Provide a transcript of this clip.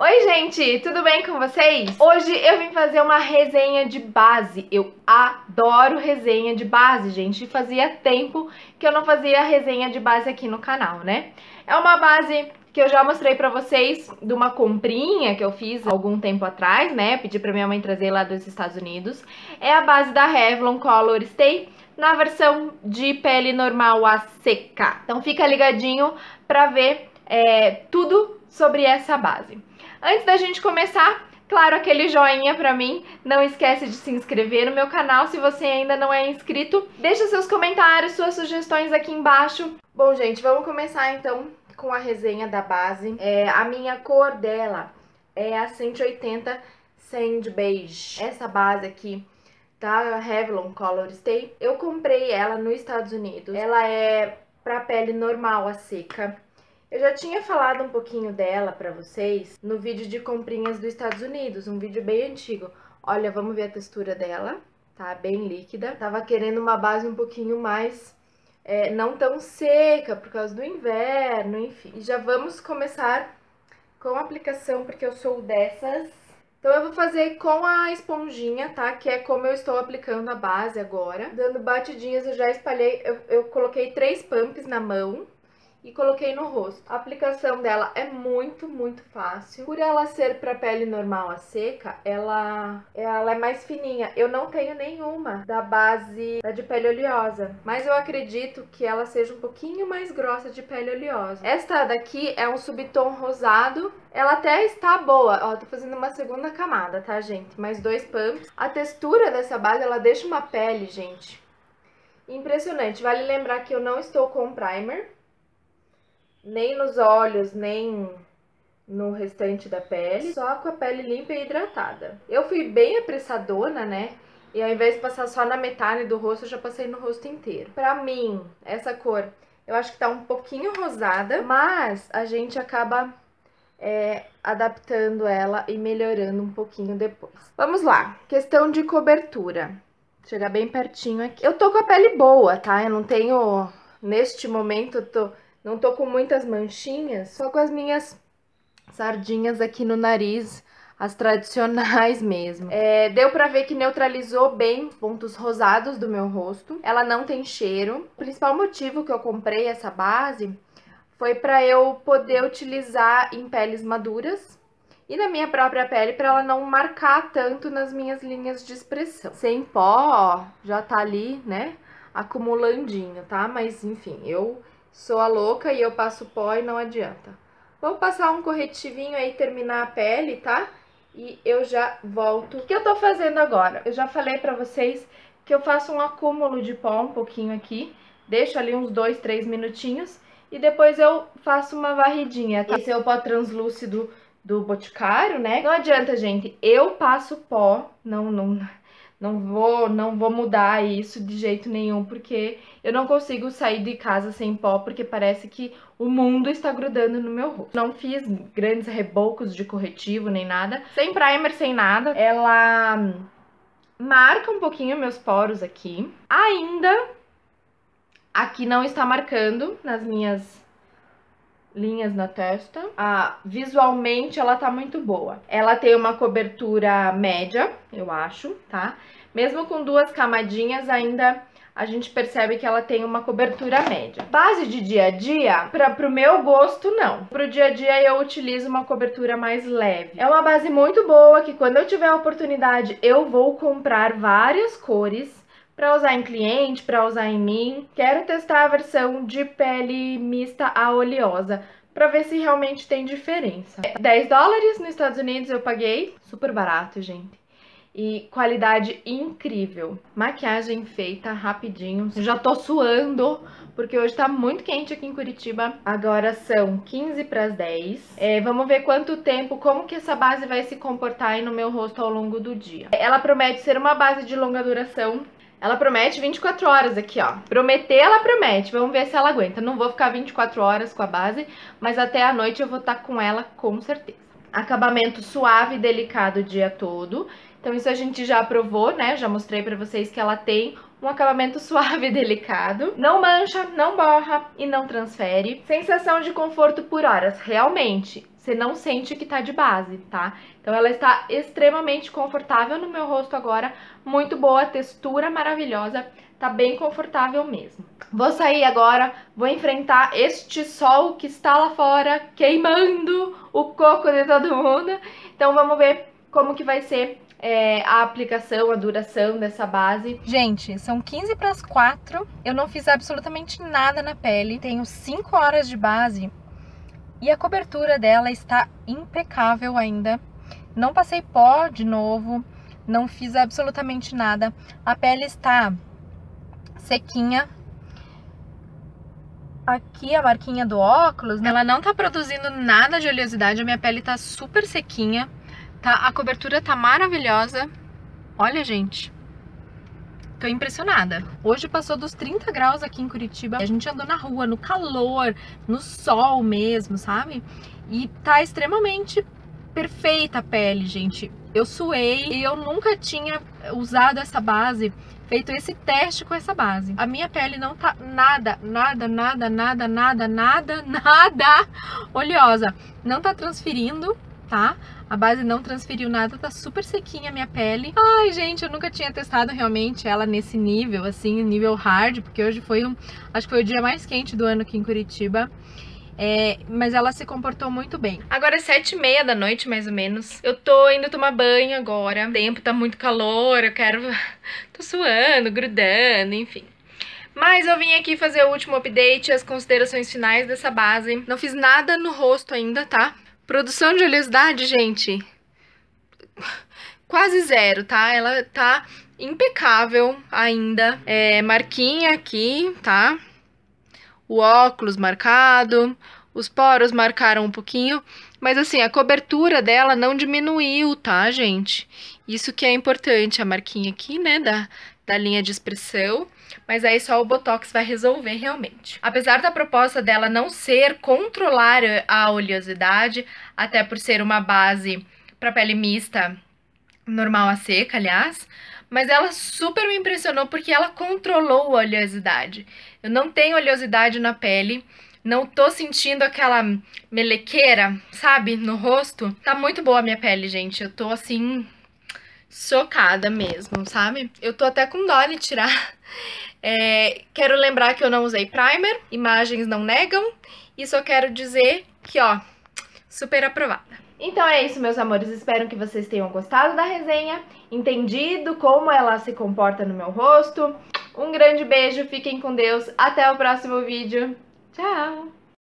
Oi gente, tudo bem com vocês? Hoje eu vim fazer uma resenha de base. Eu adoro resenha de base, gente. Fazia tempo que eu não fazia resenha de base aqui no canal, né? É uma base que eu já mostrei pra vocês de uma comprinha que eu fiz algum tempo atrás, né? Pedi pra minha mãe trazer lá dos Estados Unidos. É a base da Revlon ColorStay na versão de pele normal a seca. Então fica ligadinho pra ver tudo sobre essa base. Antes da gente começar, claro, aquele joinha pra mim. Não esquece de se inscrever no meu canal se você ainda não é inscrito. Deixa seus comentários, suas sugestões aqui embaixo. Bom, gente, vamos começar então com a resenha da base. A minha cor dela é a 180 Sand Beige. Essa base aqui da Revlon ColorStay, eu comprei ela nos Estados Unidos. Ela é pra pele normal, a seca. Eu já tinha falado um pouquinho dela pra vocês no vídeo de comprinhas dos Estados Unidos, um vídeo bem antigo. Olha, vamos ver a textura dela, tá bem líquida. Tava querendo uma base um pouquinho mais, não tão seca, por causa do inverno, enfim. E já vamos começar com a aplicação, porque eu sou dessas. Então eu vou fazer com a esponjinha, tá? Que é como eu estou aplicando a base agora. Dando batidinhas, eu já espalhei, eu coloquei 3 pumps na mão e coloquei no rosto. A aplicação dela é muito fácil. Por ela ser pra pele normal a seca, ela é mais fininha. Eu não tenho nenhuma da base de pele oleosa, mas eu acredito que ela seja um pouquinho mais grossa de pele oleosa. Esta daqui é um subtom rosado. Ela até está boa. Ó, tô fazendo uma segunda camada, tá, gente? Mais 2 pumps. A textura dessa base, ela deixa uma pele, gente, impressionante. Vale lembrar que eu não estou com primer, nem nos olhos, nem no restante da pele, só com a pele limpa e hidratada. Eu fui bem apressadona, né? E ao invés de passar só na metade do rosto, eu já passei no rosto inteiro. Pra mim, essa cor, eu acho que tá um pouquinho rosada, mas a gente acaba adaptando ela e melhorando um pouquinho depois. Vamos lá, questão de cobertura. Vou chegar bem pertinho aqui. Eu tô com a pele boa, tá? Eu não tenho, neste momento, eu tô... Não tô com muitas manchinhas, só com as minhas sardinhas aqui no nariz, as tradicionais mesmo. Deu pra ver que neutralizou bem pontos rosados do meu rosto. Ela não tem cheiro. O principal motivo que eu comprei essa base foi pra eu poder utilizar em peles maduras e na minha própria pele, pra ela não marcar tanto nas minhas linhas de expressão. Sem pó, ó, já tá ali, né, acumulandinho, tá? Mas enfim, eu... sou a louca e eu passo pó e não adianta. Vou passar um corretivinho aí, terminar a pele, tá? E eu já volto. O que eu tô fazendo agora? Eu já falei pra vocês que eu faço um acúmulo de pó um pouquinho aqui. Deixo ali uns 2, 3 minutinhos. E depois eu faço uma varridinha, tá? Esse é o pó translúcido do Boticário, né? Não adianta, gente. Eu passo pó. Não vou mudar isso de jeito nenhum, porque eu não consigo sair de casa sem pó, porque parece que o mundo está grudando no meu rosto. Não fiz grandes rebocos de corretivo nem nada, sem primer, sem nada. Ela marca um pouquinho meus poros aqui. Ainda aqui não está marcando nas minhas linhas na testa. Visualmente ela tá muito boa. Ela tem uma cobertura média, eu acho, tá? Mesmo com 2 camadinhas, ainda a gente percebe que ela tem uma cobertura média. Base de dia a dia, pro meu gosto, não. Pro dia a dia eu utilizo uma cobertura mais leve. É uma base muito boa, que quando eu tiver a oportunidade eu vou comprar várias cores pra usar em cliente, pra usar em mim. Quero testar a versão de pele mista a oleosa, pra ver se realmente tem diferença. 10 dólares nos Estados Unidos eu paguei, super barato, gente. E qualidade incrível. Maquiagem feita rapidinho. Eu já tô suando, porque hoje tá muito quente aqui em Curitiba. Agora são 11:45. Vamos ver quanto tempo, como que essa base vai se comportar aí no meu rosto ao longo do dia. Ela promete ser uma base de longa duração. Ela promete 24 horas aqui, ó. Prometer, ela promete. Vamos ver se ela aguenta. Não vou ficar 24 horas com a base, mas até a noite eu vou estar com ela com certeza. Acabamento suave e delicado o dia todo. Então isso a gente já aprovou, né? Já mostrei pra vocês que ela tem um acabamento suave e delicado. Não mancha, não borra e não transfere. Sensação de conforto por horas. Realmente, Você não sente que tá de base, tá? Então ela está extremamente confortável no meu rosto agora, muito boa, textura maravilhosa, tá bem confortável mesmo. Vou sair agora, vou enfrentar este sol que está lá fora, queimando o coco de todo mundo. Então vamos ver como que vai ser a aplicação, a duração dessa base. Gente, são 15 para as 4. Eu não fiz absolutamente nada na pele. Tenho 5 horas de base e a cobertura dela está impecável ainda. Não passei pó de novo, não fiz absolutamente nada. A pele está sequinha. Aqui a marquinha do óculos, ela não tá produzindo nada de oleosidade. A minha pele tá super sequinha. Tá, a cobertura tá maravilhosa. Olha, gente, tô impressionada. Hoje passou dos 30 graus aqui em Curitiba. A gente andou na rua, no calor, no sol mesmo, sabe? E tá extremamente perfeita a pele, gente. Eu suei e eu nunca tinha usado essa base, feito esse teste com essa base. A minha pele não tá nada, nada, nada, nada, nada, nada, nada oleosa. Não tá transferindo, tá? A base não transferiu nada, tá super sequinha a minha pele. Ai, gente, eu nunca tinha testado realmente ela nesse nível, assim, nível hard, porque hoje foi acho que foi o dia mais quente do ano aqui em Curitiba. Mas ela se comportou muito bem. Agora é 7h30 da noite, mais ou menos. Eu tô indo tomar banho agora. O tempo tá muito calor, eu quero... Tô suando, grudando, enfim. Mas eu vim aqui fazer o último update, as considerações finais dessa base. Não fiz nada no rosto ainda, tá? Produção de oleosidade, gente, quase zero, tá? Ela tá impecável ainda. Marquinha aqui, tá? O óculos marcado, os poros marcaram um pouquinho, mas assim, a cobertura dela não diminuiu, tá, gente? Isso que é importante, a marquinha aqui, né, da linha de expressão, mas aí só o Botox vai resolver realmente. Apesar da proposta dela não ser controlar a oleosidade, até por ser uma base para pele mista, normal a seca, aliás, mas ela super me impressionou porque ela controlou a oleosidade. Eu não tenho oleosidade na pele, não tô sentindo aquela melequeira, sabe, no rosto. Tá muito boa a minha pele, gente, eu tô assim... Socada mesmo, sabe? Eu tô até com dó de tirar. Quero lembrar que eu não usei primer, imagens não negam, e só quero dizer que, ó, super aprovada. Então é isso, meus amores, espero que vocês tenham gostado da resenha, entendido como ela se comporta no meu rosto. Um grande beijo, fiquem com Deus, até o próximo vídeo, tchau!